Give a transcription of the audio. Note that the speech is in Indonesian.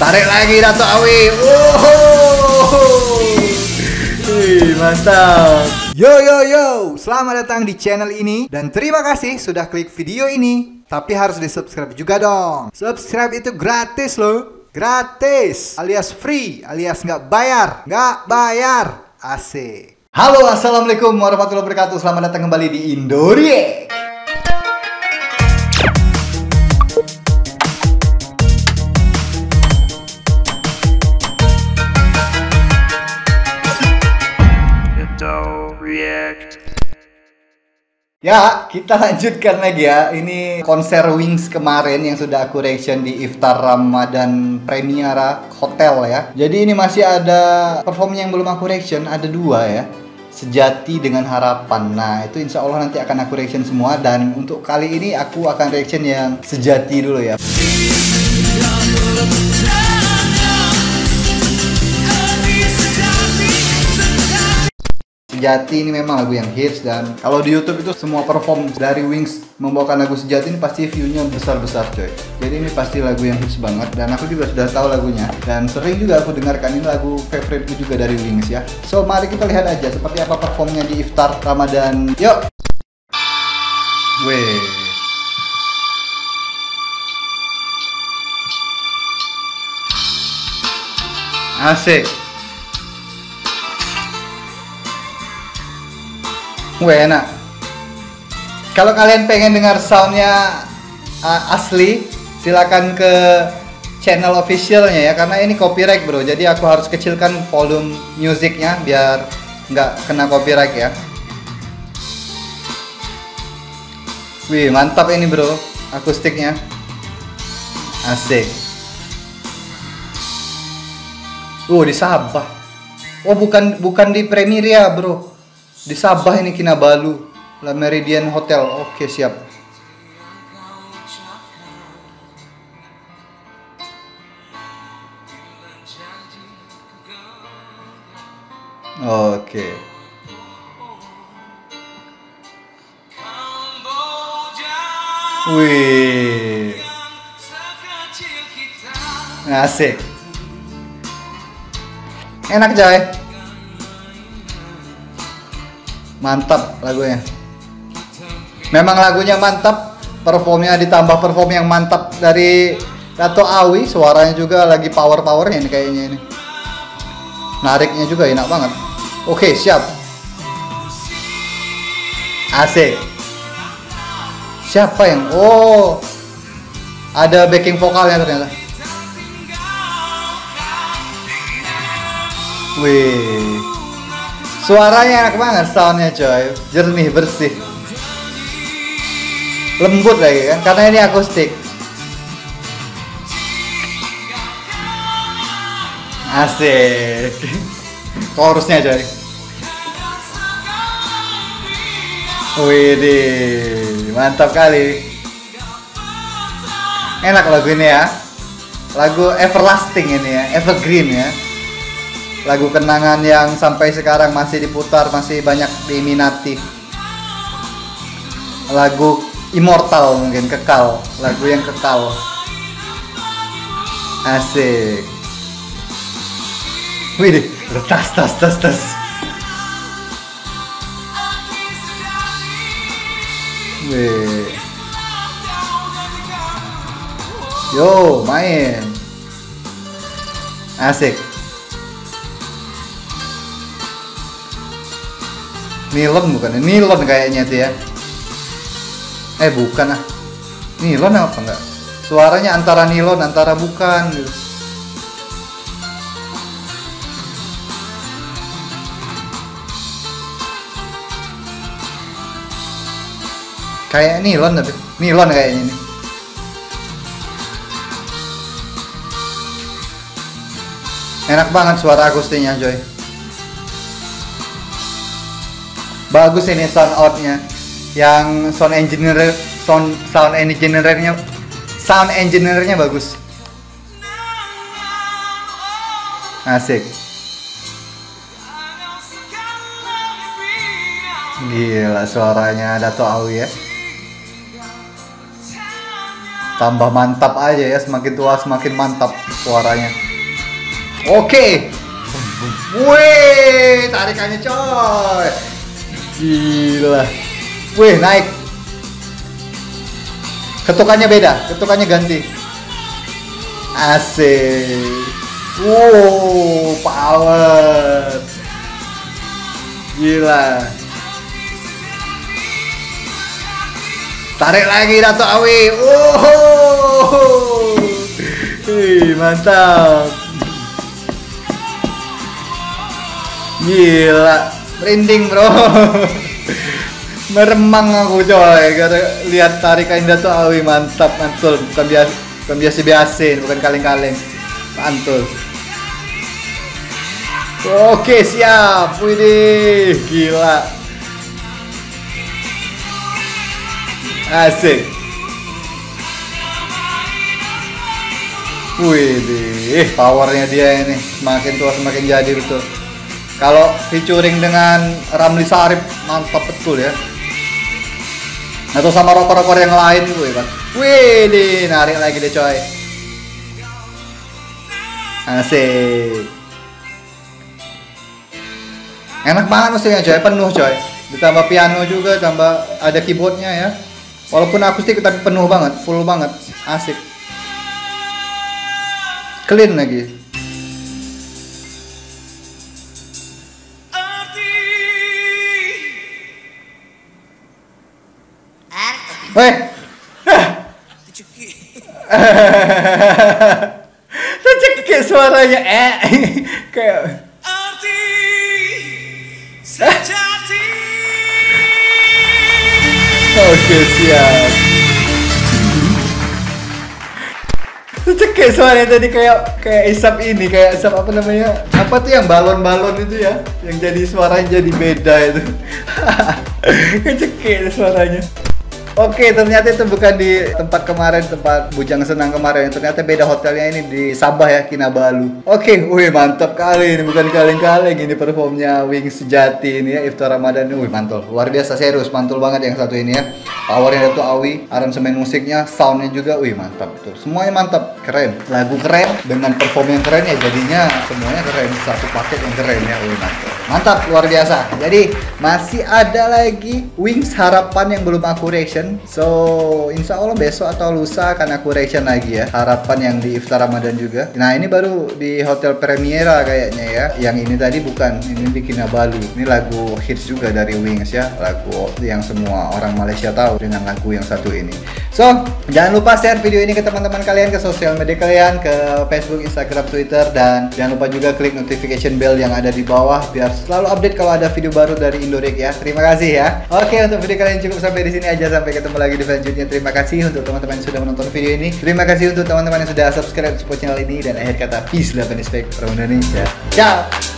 Tarik lagi Dato Awi. Mantap. Yo, selamat datang di channel ini dan terima kasih sudah klik video ini. Tapi harus di-subscribe juga dong. Subscribe itu gratis loh. Gratis alias free alias nggak bayar. Nggak bayar. Asik. Halo, assalamualaikum warahmatullahi wabarakatuh. Selamat datang kembali di IndoReact. Ya, kita lanjutkan lagi ya. Ini konser Wings kemarin yang sudah aku reaction di Iftar Ramadhan Premiera Hotel ya. Jadi ini masih ada performnya yang belum aku reaction, ada dua ya, Sejati dengan Harapan. Nah, itu insya Allah nanti akan aku reaction semua. Dan untuk kali ini aku akan reaction yang Sejati dulu ya. Sejati ini memang lagu yang hits, dan kalau di YouTube itu semua perform dari Wings membawakan lagu Sejati ini pasti view-nya besar-besar coy. Jadi ini pasti lagu yang hits banget dan aku juga sudah tahu lagunya, dan sering juga aku dengarkan. Ini lagu favoriteku juga dari Wings ya. So mari kita lihat aja seperti apa performnya di Iftar Ramadhan. Yuk. Weh. Asik. Enak. Kalau kalian pengen dengar soundnya asli, silakan ke channel officialnya ya, karena ini copyright bro. Jadi aku harus kecilkan volume musiknya biar nggak kena copyright ya. Wih, mantap ini bro, akustiknya asik. Di Sabah. Bukan di Premiera bro. Di Sabah ini, Kinabalu Méridien Hotel. Oke, siap. Oke. Wih. Asik. Enak coy. Mantap lagunya. Memang lagunya mantap, performnya ditambah perform yang mantap dari Dato Awi. Suaranya juga lagi powernya ini kayaknya ini. Nariknya juga enak banget. Oke, siap. Asik. Siapa yang ada backing vokalnya ternyata. Wih. Suaranya enak banget, soundnya coy, jernih, bersih, lembut lagi kan, karena ini akustik. Asik. Chorusnya coy. Widih, mantap kali. Enak lagu ini ya, lagu everlasting ini ya, evergreen ya. Lagu kenangan yang sampai sekarang masih diputar, masih banyak diminati. Lagu immortal mungkin, kekal. Lagu yang kekal. Asik. Widih, tas. Wih. Yo, main. Asik. Nilon bukan? Nilon kayaknya itu ya. Bukan ah. Nilon apa enggak? Suaranya antara nilon, antara bukan gitu. Kayak nilon tapi nilon kayaknya ini. Enak banget suara akustiknya coy. Bagus ini sound outnya, yang sound engineer-nya bagus. Asik. Gila suaranya Dato Awi ya. Tambah mantap aja ya, semakin tua semakin mantap suaranya. Oke. Wih, tarikannya coy. Gila. Wih, naik. Ketukannya beda, ketukannya ganti. Asik. Wow, palet. Gila. Tarik lagi Dato Awi. Wow. Hei, mantap. Gila, merinding, bro. Meremang aku coy gara lihat tarikan Dato Awi, mantap, mantul. Bukan biasa-biasin, bukan kaleng-kaleng. Mantul. Oke, siap. Widih, gila. Asik. Widih, powernya dia ini. Semakin tua semakin jadi, betul. Kalau featuring dengan Ramli Sarip, mantap betul ya. Atau sama rocker-rocker yang lain gitu ya, Pak. Widih, narik lagi deh coy. Asik. Enak banget musiknya coy, penuh coy. Ditambah piano juga, tambah ada keyboardnya ya. Walaupun akustik tapi penuh banget, full banget, asik. Clean lagi. Weh. Tercekik suaranya kayak Sejati. Oke, siap. Cekek suaranya tadi kayak isap ini, kayak isap apa namanya? Apa tuh yang balon-balon itu ya? Yang jadi suaranya jadi beda itu. Cekek suaranya. Oke, ternyata itu bukan di tempat kemarin, tempat Bujang Senang kemarin. Ternyata beda hotelnya, ini di Sabah ya, Kinabalu. Oke, wih mantap kali ini, bukan kaleng-kaleng ini performnya Wing Sejati ini ya, Iftar Ramadhan. Wih mantul, luar biasa, serius, mantul banget yang satu ini ya. Powernya Dato Awi, aransemen musiknya, soundnya juga, wih mantap betul. Semuanya mantap, keren. Lagu keren dengan perform yang keren ya, jadinya semuanya keren, satu paket yang keren ya, wih mantap. Mantap, luar biasa. Jadi masih ada lagi Wings Harapan yang belum aku reaction. So, insya Allah besok atau lusa akan aku reaction lagi ya, Harapan yang di Iftar Ramadhan juga. Nah, ini baru di Hotel Premiera kayaknya ya. Yang ini tadi bukan, ini di Kinabalu. Ini lagu hits juga dari Wings ya, lagu yang semua orang Malaysia tahu dengan lagu yang satu ini. So, jangan lupa share video ini ke teman-teman kalian, ke sosial media kalian, ke Facebook, Instagram, Twitter. Dan jangan lupa juga klik notification bell yang ada di bawah, biar selalu update kalau ada video baru dari IndoReact ya. Terima kasih ya. Oke, untuk video kalian cukup sampai di sini aja, sampai ketemu lagi di selanjutnya. Terima kasih untuk teman-teman yang sudah menonton video ini. Terima kasih untuk teman-teman yang sudah subscribe support channel ini. Dan akhir kata, peace, love and respect from Indonesia. Ciao.